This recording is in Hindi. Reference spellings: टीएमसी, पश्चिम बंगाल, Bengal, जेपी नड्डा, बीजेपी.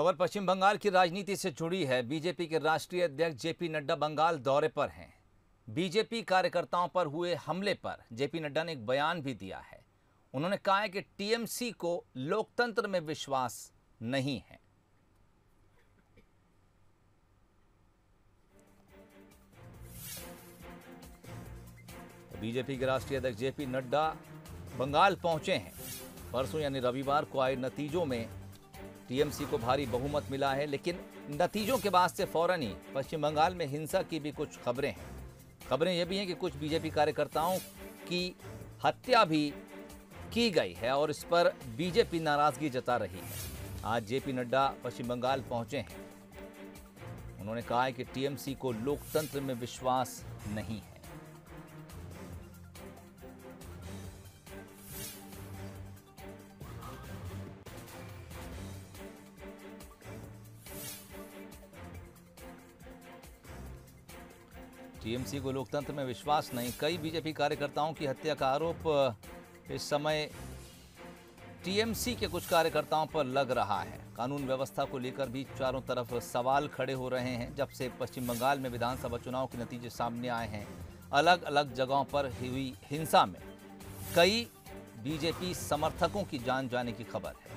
खबर पश्चिम बंगाल की राजनीति से जुड़ी है। बीजेपी के राष्ट्रीय अध्यक्ष जेपी नड्डा बंगाल दौरे पर हैं। बीजेपी कार्यकर्ताओं पर हुए हमले पर जेपी नड्डा ने एक बयान भी दिया है। उन्होंने कहा है कि टीएमसी को लोकतंत्र में विश्वास नहीं है। बीजेपी के राष्ट्रीय अध्यक्ष जेपी नड्डा बंगाल पहुंचे हैं। परसों यानी रविवार को आए नतीजों में टीएमसी को भारी बहुमत मिला है, लेकिन नतीजों के बाद से फौरन ही पश्चिम बंगाल में हिंसा की भी कुछ खबरें हैं। खबरें यह भी हैं कि कुछ बीजेपी कार्यकर्ताओं की हत्या भी की गई है और इस पर बीजेपी नाराजगी जता रही है। आज जेपी नड्डा पश्चिम बंगाल पहुंचे हैं। उन्होंने कहा है कि टीएमसी को लोकतंत्र में विश्वास नहीं है। टीएमसी को लोकतंत्र में विश्वास नहीं। कई बीजेपी कार्यकर्ताओं की हत्या का आरोप इस समय टीएमसी के कुछ कार्यकर्ताओं पर लग रहा है। कानून व्यवस्था को लेकर भी चारों तरफ सवाल खड़े हो रहे हैं। जब से पश्चिम बंगाल में विधानसभा चुनाव के नतीजे सामने आए हैं, अलग अलग जगहों पर हुई हिंसा में कई बीजेपी समर्थकों की जान जाने की खबर है।